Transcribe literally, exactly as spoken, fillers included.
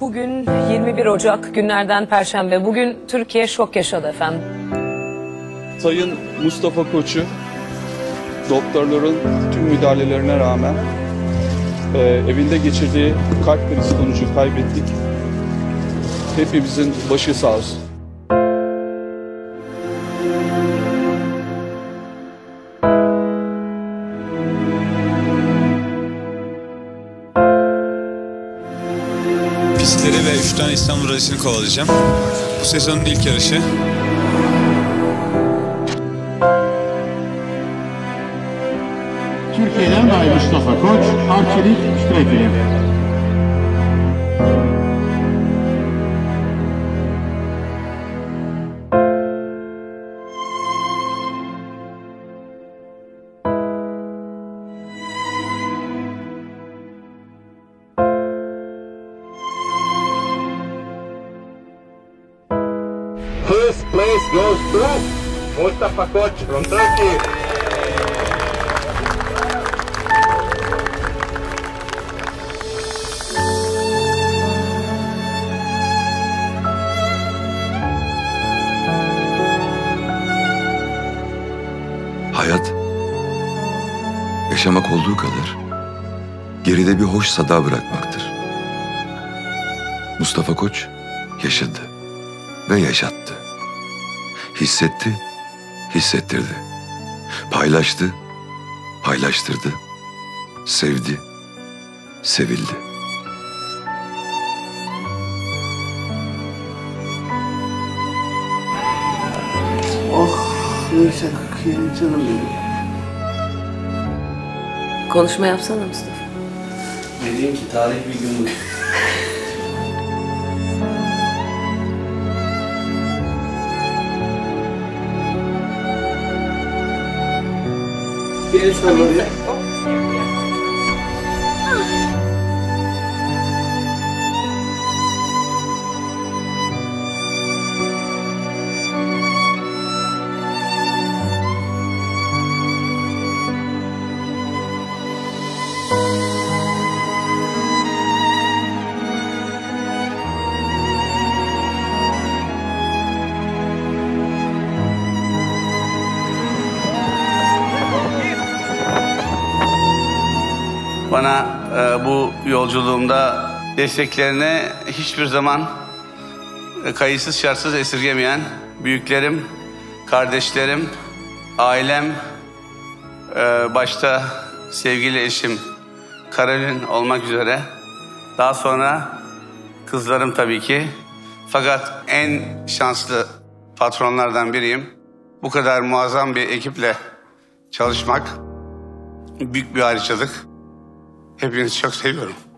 Bugün yirmi bir Ocak, günlerden Perşembe. Bugün Türkiye şok yaşadı efendim. Sayın Mustafa Koç'u doktorların tüm müdahalelerine rağmen e, evinde geçirdiği kalp krizi sonucu kaybettik. Hepimizin başı sağ olsun. Pistleri ve üç tane İstanbul Rally'sini kovalayacağım. Bu sezonun ilk yarışı. Türkiye'den Bay Mustafa Koç, Artürik Petri. First place goes to Mustafa Koç from Turkey. Hayat, yaşamak olduğu kadar geride bir hoş sada bırakmaktır. Mustafa Koç yaşadı ve yaşattı. Hissetti, hissettirdi. Paylaştı, paylaştırdı. Sevdi, sevildi. Oh! Neyse canım benim. Konuşma yapsana Mustafa. Ne diyeyim ki, tarih bir gün bugün. Bir el sallayayım. Bana e, bu yolculuğumda desteklerini hiçbir zaman e, kayıtsız şartsız esirgemeyen büyüklerim, kardeşlerim, ailem, e, başta sevgili eşim Caroline olmak üzere, daha sonra kızlarım tabii ki. Fakat en şanslı patronlardan biriyim. Bu kadar muazzam bir ekiple çalışmak büyük bir harikalık. Hepinizi çok seviyorum.